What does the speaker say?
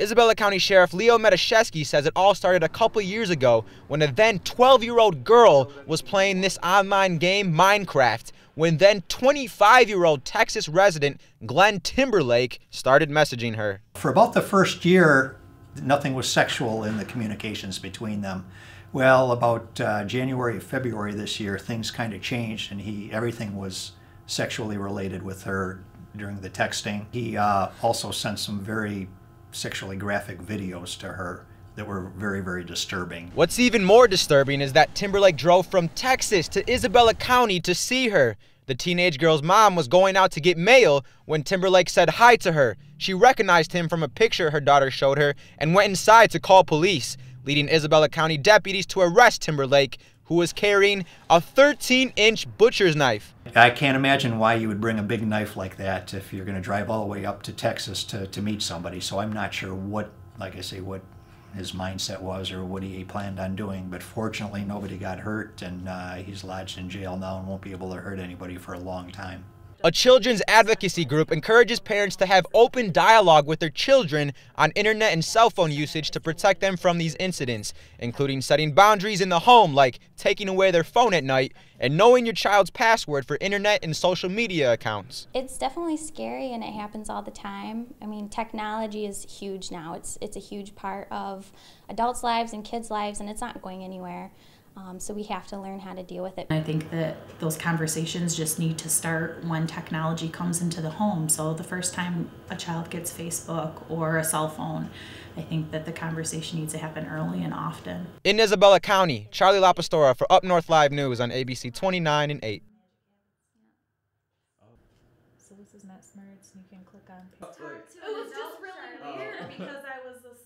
Isabella County Sheriff Leo Medischewski says it all started a couple years ago when a then 12-year-old girl was playing this online game, Minecraft, when then 25-year-old Texas resident Glenn Timberlake started messaging her. For about the first year, nothing was sexual in the communications between them. Well, about January or February this year, things kind of changed, and everything was sexually related with her during the texting. He also sent some very sexually graphic videos to her that were very, very disturbing. What's even more disturbing is that Timberlake drove from Texas to Isabella County to see her. The teenage girl's mom was going out to get mail when Timberlake said hi to her. She recognized him from a picture her daughter showed her and went inside to call police, leading Isabella County deputies to arrest Timberlake, who was carrying a 13-inch butcher's knife. I can't imagine why you would bring a big knife like that if you're going to drive all the way up to Texas to meet somebody. So I'm not sure what, like I say, what his mindset was or what he planned on doing. But fortunately, nobody got hurt, and he's lodged in jail now and won't be able to hurt anybody for a long time. A children's advocacy group encourages parents to have open dialogue with their children on internet and cell phone usage to protect them from these incidents, including setting boundaries in the home, like taking away their phone at night and knowing your child's password for internet and social media accounts. It's definitely scary, and it happens all the time. I mean, technology is huge now. It's a huge part of adults' lives and kids' lives, and it's not going anywhere. So we have to learn how to deal with it. I think that those conversations just need to start when technology comes into the home. So the first time a child gets Facebook or a cell phone, I think that the conversation needs to happen early and often. In Isabella County, Charlie Lapastora for Up North Live News on ABC 29 and 8. So this is NetSmarts, and you can click on